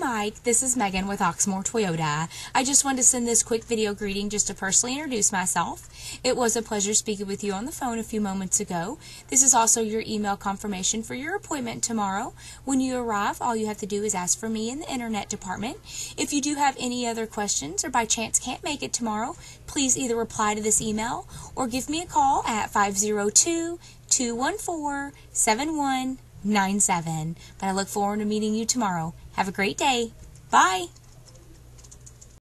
Mike, this is Megan with Oxmoor Toyota. I just wanted to send this quick video greeting just to personally introduce myself. It was a pleasure speaking with you on the phone a few moments ago. This is also your email confirmation for your appointment tomorrow. When you arrive, all you have to do is ask for me in the internet department. If you do have any other questions or by chance can't make it tomorrow, please either reply to this email or give me a call at 502-214-7197. But I look forward to meeting you tomorrow. Have a great day. Bye.